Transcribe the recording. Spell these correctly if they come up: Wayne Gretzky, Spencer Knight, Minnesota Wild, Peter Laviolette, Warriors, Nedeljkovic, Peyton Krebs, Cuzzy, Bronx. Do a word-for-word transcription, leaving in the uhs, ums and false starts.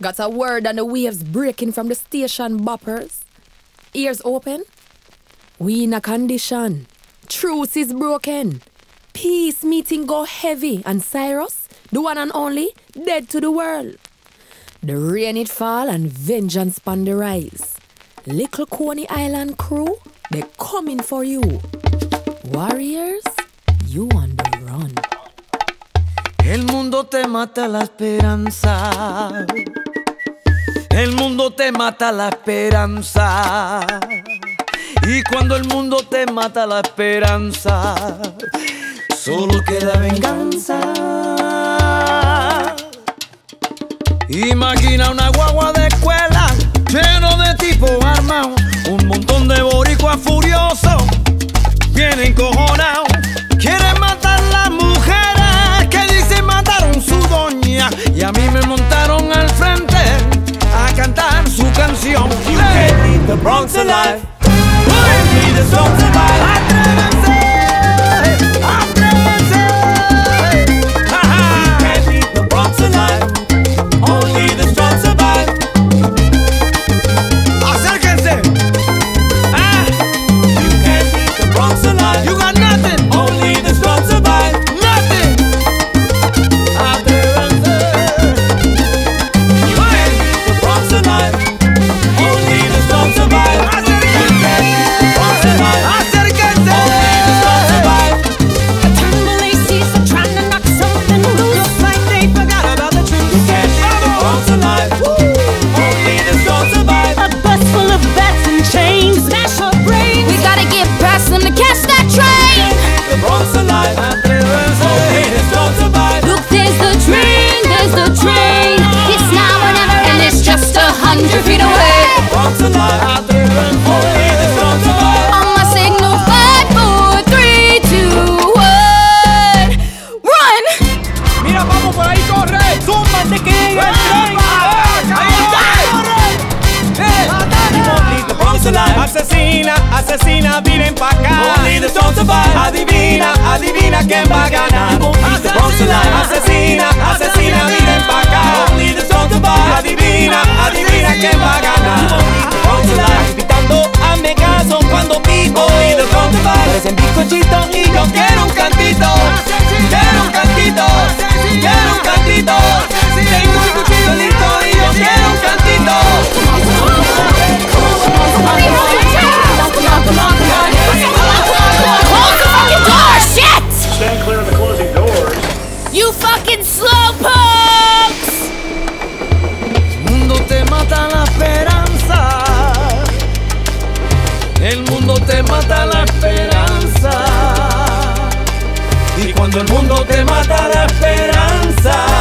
Got a word on the waves breaking from the station boppers. Ears open. We in a condition. Truce is broken. Peace meeting go heavy. And Cyrus, the one and only, dead to the world. The rain it fall and vengeance pon the rise. Little Coney Island crew, they coming for you. Warriors, you on the run. El mundo te mata la esperanza. El mundo te mata la esperanza. Y cuando el mundo te mata la esperanza, solo queda venganza. Imagina una guagua de escuela lleno de tipos armados, un montón de boricuas furiosos, vienen encojonados, quieren matar las mujeres. Y a mí me montaron al frente a cantar su canción. You can't leave the Bronx alive. You can't leave the Bronx alive. Atrévense, atrévense. You can't leave the Bronx alive. Only the Bronx alive. Acérquense. Ah. You can't leave the Bronx alive. You got nothing. Only the Bronx alive. Asesina, asesina, vienen pa' acá. Only the Bronx alive. Adivina, adivina quién va a ganar. Only the Bronx alive. Asesina, asesina, vienen pa' acá. Only the Bronx alive. Adivina, adivina quién va a ganar. Only the Bronx alive. Gritando, hazme caso cuando pico. Only the Bronx alive. Parecen bizcochitos y yo quiero un cantito. Quiero un cantito, quiero un cantito. Tengo un cuchillo listo y yo quiero un cantito. You fucking slowpokes! El mundo te mata la esperanza. El mundo te mata la esperanza. Y cuando el mundo te mata la esperanza.